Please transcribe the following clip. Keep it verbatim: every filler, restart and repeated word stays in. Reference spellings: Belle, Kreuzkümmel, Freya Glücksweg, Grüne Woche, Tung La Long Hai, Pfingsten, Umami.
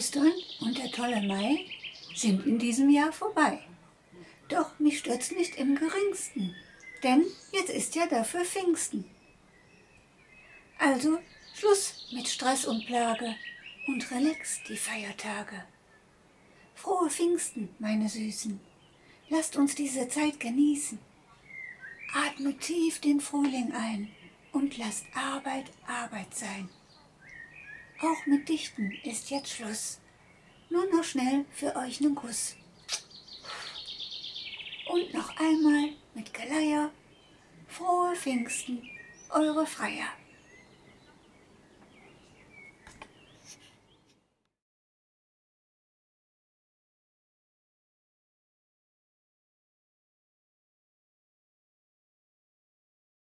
Ostern und der tolle Mai sind in diesem Jahr vorbei. Doch mich stört's nicht im geringsten, denn jetzt ist ja dafür Pfingsten. Also Schluss mit Stress und Plage und relax die Feiertage. Frohe Pfingsten, meine Süßen, lasst uns diese Zeit genießen. Atmet tief den Frühling ein und lasst Arbeit Arbeit sein. Auch mit Dichten ist jetzt Schluss, nur noch schnell für euch nen Kuss. Und noch einmal mit Geleier, frohe Pfingsten, eure Freya.